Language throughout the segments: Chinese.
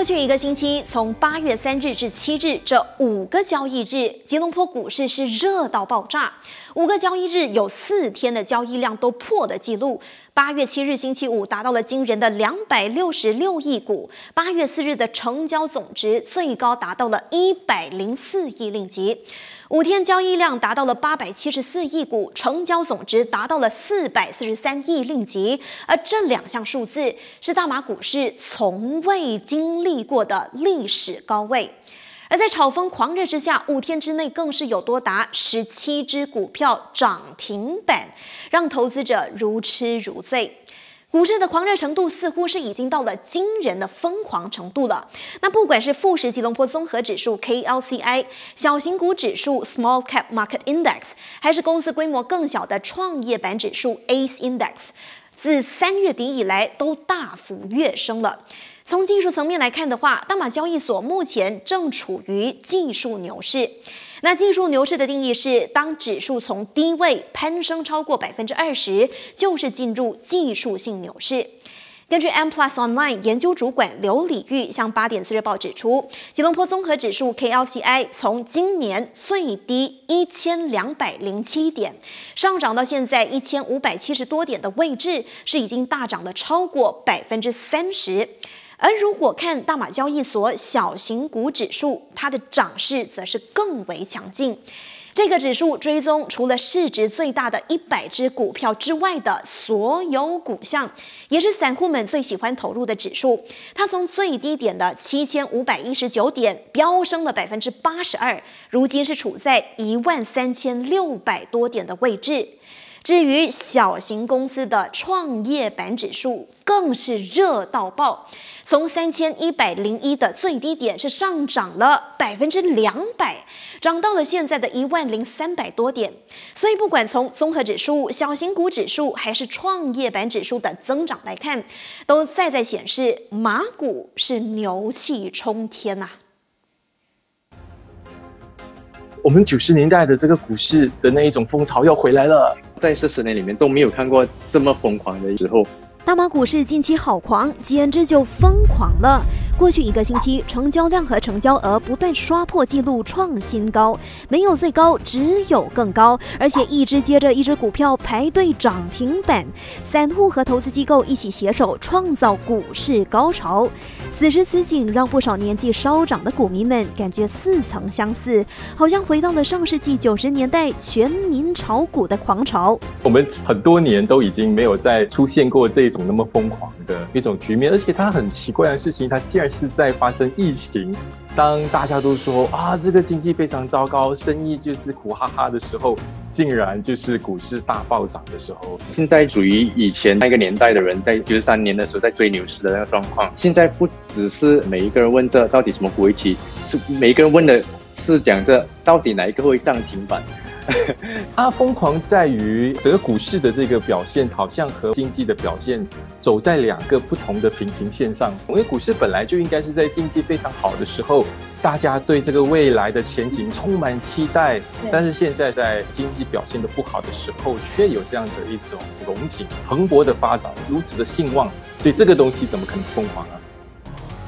过去一个星期，从8月3日至7日这5个交易日，吉隆坡股市是热到爆炸。5个交易日有4天的交易量都破了纪录。8月7日星期五达到了惊人的266亿股，8月4日的成交总值最高达到了104亿令吉。 5天交易量达到了874亿股，成交总值达到了443亿令吉，而这两项数字是大马股市从未经历过的历史高位。而在炒风狂热之下，5天之内更是有多达17只股票涨停板，让投资者如痴如醉。 股市的狂热程度似乎是已经到了惊人的疯狂程度了。那不管是富时吉隆坡综合指数 KLCI、小型股指数 Small Cap Market Index， 还是公司规模更小的创业板指数 ACE Index， 自3月底以来都大幅跃升了。 从技术层面来看的话，大马交易所目前正处于技术牛市。那技术牛市的定义是，当指数从低位攀升超过 20%， 就是进入技术性牛市。根据 M Plus Online 研究主管刘礼玉向8点4日报指出，吉隆坡综合指数 KLCI 从今年最低1207点上涨到现在1570多点的位置，是已经大涨了超过 30%。 而如果看大马交易所小型股指数，它的涨势则是更为强劲。这个指数追踪除了市值最大的100只股票之外的所有股项，也是散户们最喜欢投入的指数。它从最低点的7519点飙升了 82%， 如今是处在13600多点的位置。 至于小型公司的创业板指数更是热到爆，从3101的最低点是上涨了 200%， 涨到了现在的10300多点。所以，不管从综合指数、小型股指数还是创业板指数的增长来看，都再在显示马股是牛气冲天呐。 我们90年代的这个股市的那一种风潮又回来了，在这10年里面都没有看过这么疯狂的时候。大马股市近期好狂，简直就疯狂了。过去一个星期，成交量和成交额不断刷破纪录，创新高，没有最高，只有更高。而且一只接着一只股票排队涨停板，散户和投资机构一起携手创造股市高潮。 此时此景，让不少年纪稍长的股民们感觉似曾相似，好像回到了上世纪90年代全民炒股的狂潮。我们很多年都已经没有再出现过这种那么疯狂的一种局面，而且它很奇怪的事情，它竟然是在发生疫情。当大家都说啊，这个经济非常糟糕，生意就是苦哈哈的时候，竟然就是股市大暴涨的时候。现在属于以前那个年代的人在93年的时候在追牛市的那个状况，现在不。 只是每一个人问这到底什么股会起，是每一个人问的是讲这到底哪一个会涨停板。它疯狂在于整个股市的这个表现，好像和经济的表现走在2个不同的平行线上。因为股市本来就应该是在经济非常好的时候，大家对这个未来的前景充满期待，但是现在在经济表现的不好的时候，却有这样的一种荣景蓬勃的发展，如此的兴旺，所以这个东西怎么可能疯狂啊？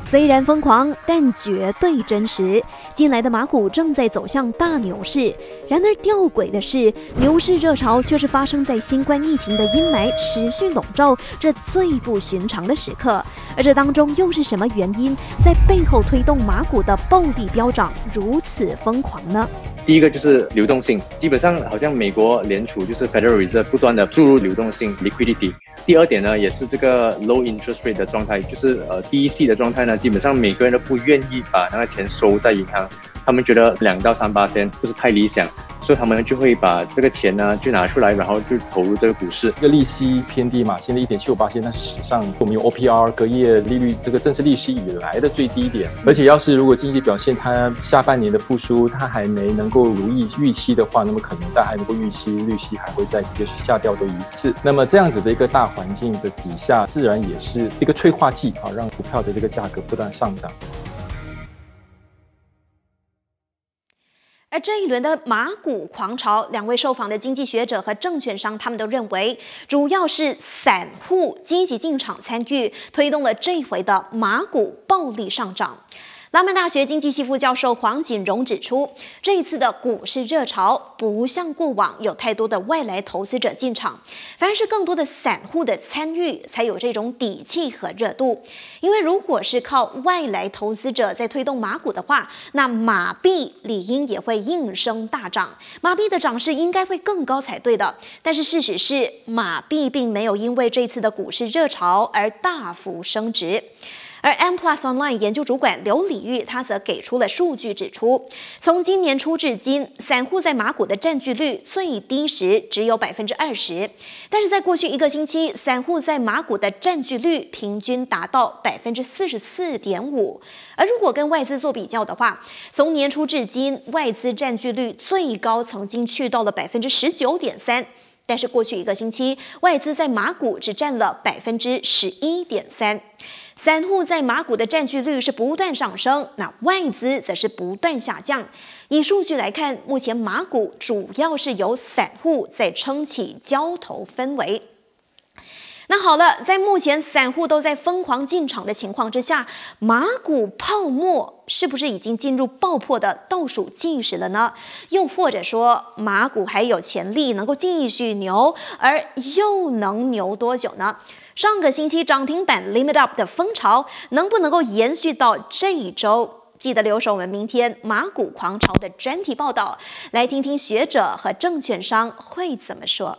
虽然疯狂，但绝对真实。近来的马股正在走向大牛市。然而吊诡的是，牛市热潮却是发生在新冠疫情的阴霾持续笼罩这最不寻常的时刻。而这当中又是什么原因在背后推动马股的暴力飙涨如此疯狂呢？ 第一个就是流动性，基本上好像美国联储就是 Federal Reserve 不断的注入流动性 （liquidity）。第二点呢，也是这个 low interest rate 的状态，就是低息的状态呢，基本上每个人都不愿意把那个钱收在银行，他们觉得2到3%不是太理想，所以他们就会把这个钱呢就拿出来，然后就投入这个股市。这个利息偏低嘛，现在1.75%，那是史上我们用 OPR 隔夜利率这个正式利息以来的最低点。而且要是如果经济表现它下半年的复苏，它还没能 够如预期的话，那么可能大家能够预期利息还会再就是下掉多一次。那么这样子的一个大环境的底下，自然也是一个催化剂啊，让股票的这个价格不断上涨。而这一轮的马股狂潮，两位受访的经济学者和证券商，他们都认为，主要是散户积极进场参与，推动了这回的马股暴力上涨。 拉曼大学经济系副教授黄锦荣指出，这一次的股市热潮不像过往有太多的外来投资者进场，反而是更多的散户的参与，才有这种底气和热度。因为如果是靠外来投资者在推动马股的话，那马币理应也会应声大涨，马币的涨势应该会更高才对的。但是事实是，马币并没有因为这次的股市热潮而大幅升值。 而 M Plus Online 研究主管刘礼玉，他则给出了数据，指出，从今年初至今，散户在马股的占据率最低时只有 20%， 但是在过去一个星期，散户在马股的占据率平均达到 44.5%。而如果跟外资做比较的话，从年初至今，外资占据率最高曾经去到了 19.3%。 但是过去一个星期，外资在马股只占了 11.3%。 散户在马股的占据率是不断上升，那外资则是不断下降。以数据来看，目前马股主要是由散户在撑起交投氛围。 那好了，在目前散户都在疯狂进场的情况之下，马股泡沫是不是已经进入爆破的倒数计时了呢？又或者说，马股还有潜力能够继续牛，而又能牛多久呢？上个星期涨停板 limit up 的风潮能不能够延续到这一周？ 记得留守我们明天马股狂潮的专题报道，来听听学者和证券商会怎么说。